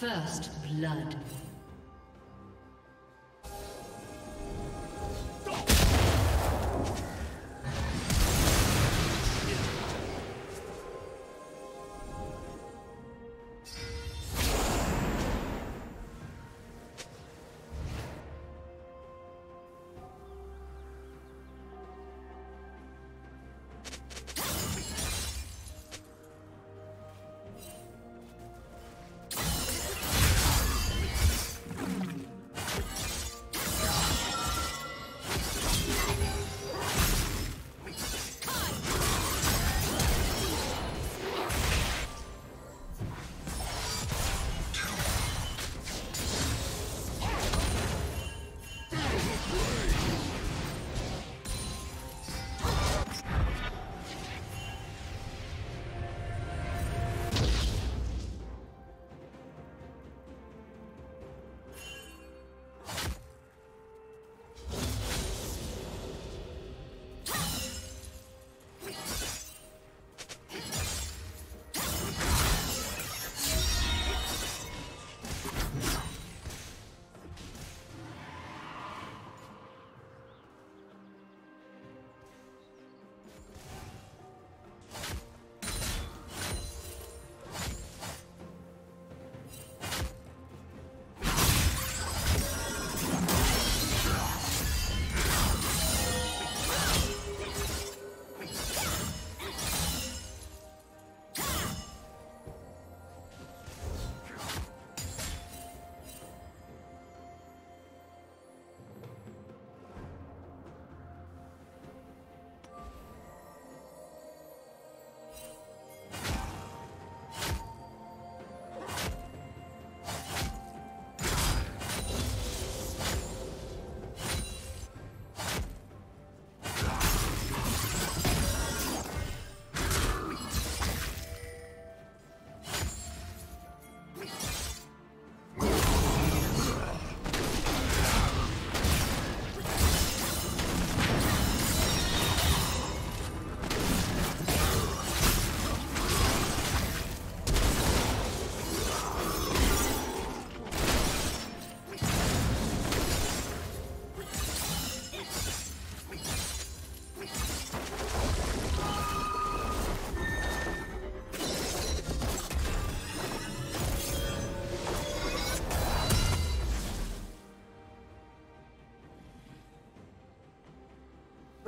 First blood.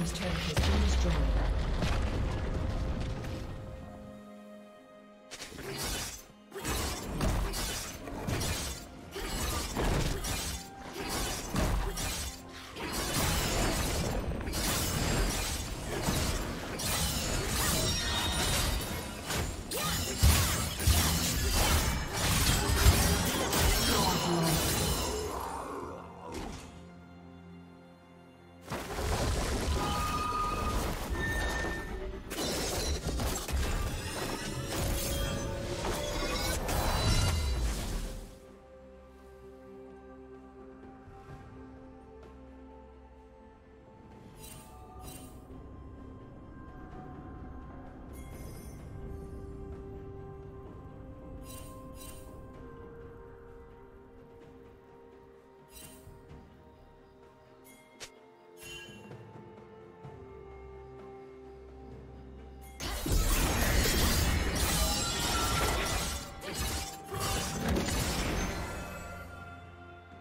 team's turret has been destroyed.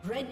Red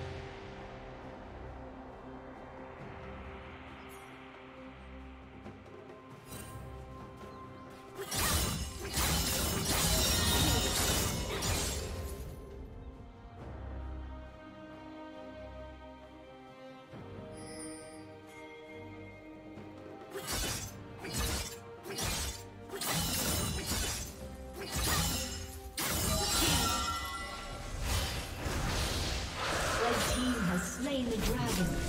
Slain the dragon.